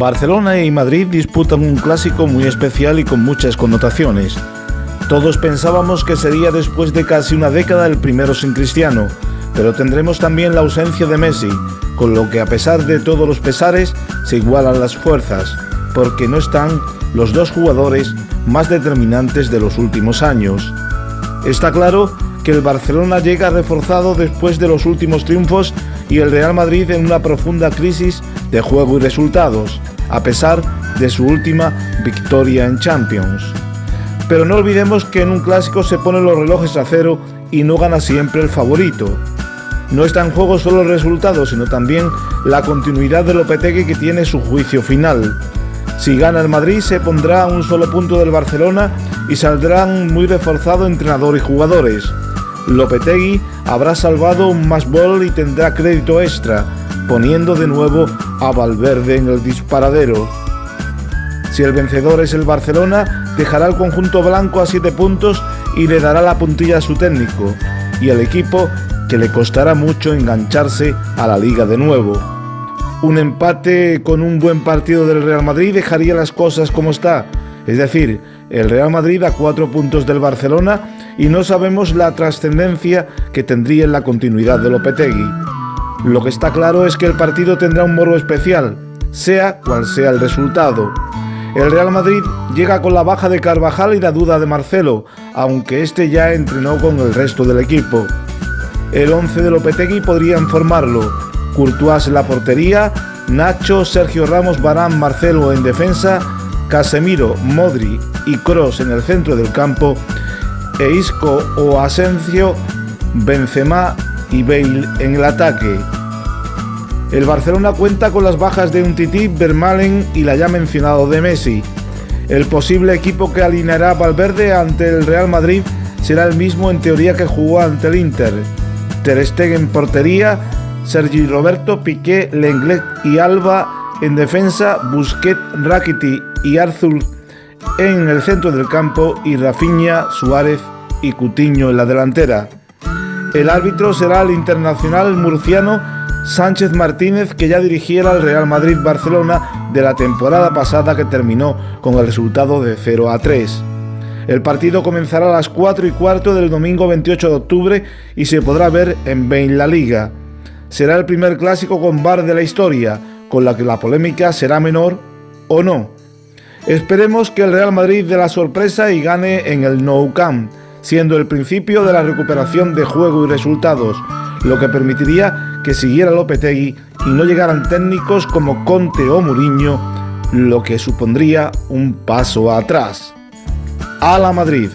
Barcelona y Madrid disputan un clásico muy especial y con muchas connotaciones. Todos pensábamos que sería después de casi una década el primero sin Cristiano, pero tendremos también la ausencia de Messi, con lo que a pesar de todos los pesares se igualan las fuerzas, porque no están los dos jugadores más determinantes de los últimos años. Está claro que el Barcelona llega reforzado después de los últimos triunfos y el Real Madrid en una profunda crisis de juego y resultados, a pesar de su última victoria en Champions. Pero no olvidemos que en un clásico se ponen los relojes a cero y no gana siempre el favorito. No está en juego solo el resultado, sino también la continuidad de Lopetegui, que tiene su juicio final. Si gana el Madrid se pondrá a un solo punto del Barcelona y saldrán muy reforzado entrenador y jugadores. Lopetegui habrá salvado un más gol y tendrá crédito extra, poniendo de nuevo a Valverde en el disparadero. Si el vencedor es el Barcelona, dejará al conjunto blanco a 7 puntos y le dará la puntilla a su técnico y al equipo, que le costará mucho engancharse a la liga de nuevo. Un empate con un buen partido del Real Madrid dejaría las cosas como está, es decir, el Real Madrid a 4 puntos del Barcelona, y no sabemos la trascendencia que tendría en la continuidad de Lopetegui. Lo que está claro es que el partido tendrá un morbo especial, sea cual sea el resultado. El Real Madrid llega con la baja de Carvajal y la duda de Marcelo, aunque este ya entrenó con el resto del equipo. El 11 de Lopetegui podrían formarlo: Courtois en la portería, Nacho, Sergio Ramos, Varane, Marcelo en defensa, Casemiro, Modri y Cross en el centro del campo, e Isco o Asensio, Benzema y Bale en el ataque. El Barcelona cuenta con las bajas de Umtiti, Vermaelen y la ya mencionado de Messi. El posible equipo que alineará Valverde ante el Real Madrid será el mismo en teoría que jugó ante el Inter: Ter Stegen en portería, Sergi Roberto, Piqué, Lenglet y Alba en defensa, Busquets, Rakitic y Arthur en el centro del campo y Rafinha, Suárez y Coutinho en la delantera. El árbitro será el internacional murciano Sánchez Martínez, que ya dirigiera al Real Madrid-Barcelona de la temporada pasada, que terminó con el resultado de 0-3. El partido comenzará a las 4:15 del domingo 28 de octubre y se podrá ver en BeInLaLiga. Será el primer clásico con VAR de la historia, con la que la polémica será menor o no. Esperemos que el Real Madrid dé la sorpresa y gane en el Nou Camp, siendo el principio de la recuperación de juego y resultados, lo que permitiría que siguiera Lopetegui y no llegaran técnicos como Conte o Mourinho, lo que supondría un paso atrás. ¡A la Madrid!